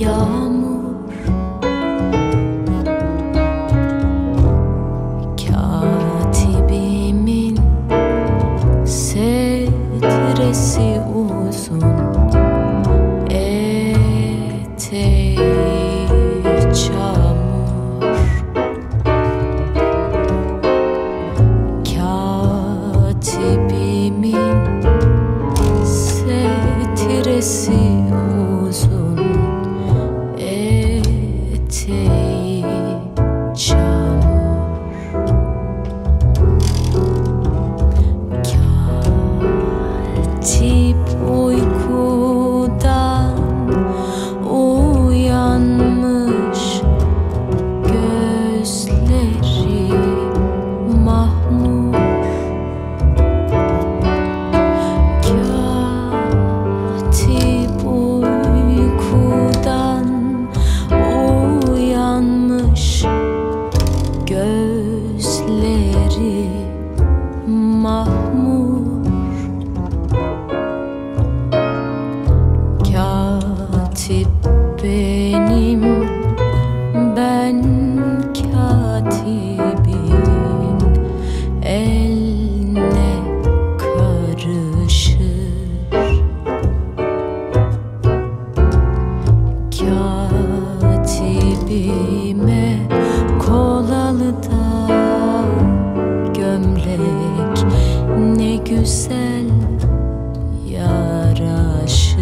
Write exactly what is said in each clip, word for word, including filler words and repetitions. yağmur katibimin setresi uzun eteği çamur katibimin setresi mahmur katip benim ben katibin eline karışır katibime kolalı da gömlek ne güzel yaraşır.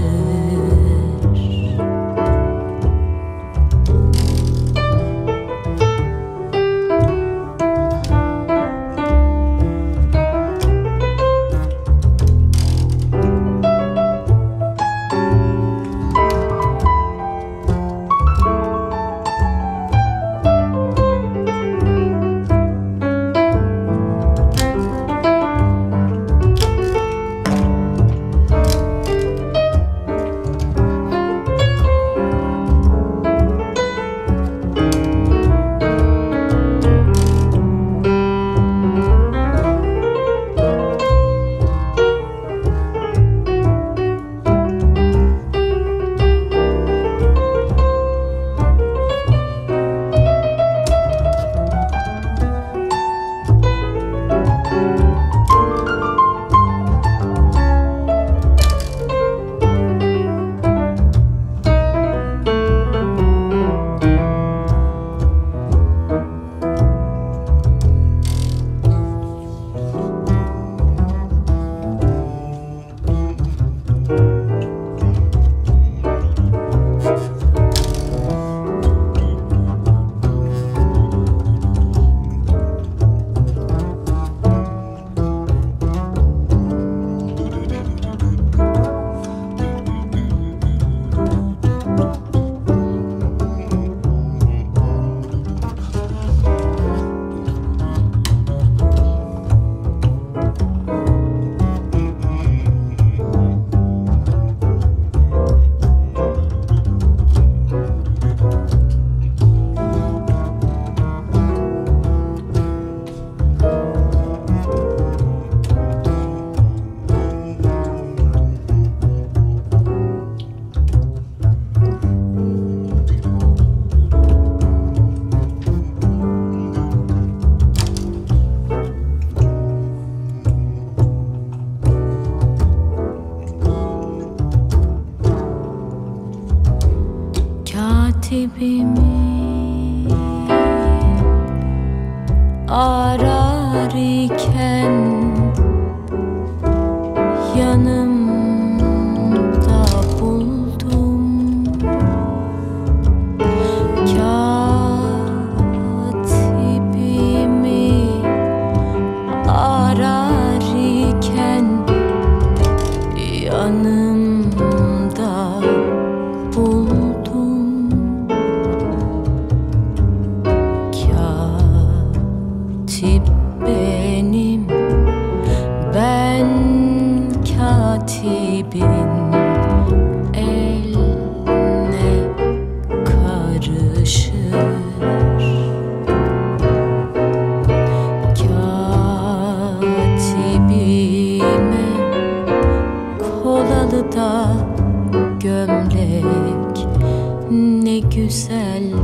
Katibimin arar iken yanımda buldum katibimi arar iken yanımda buldum benim. güzel.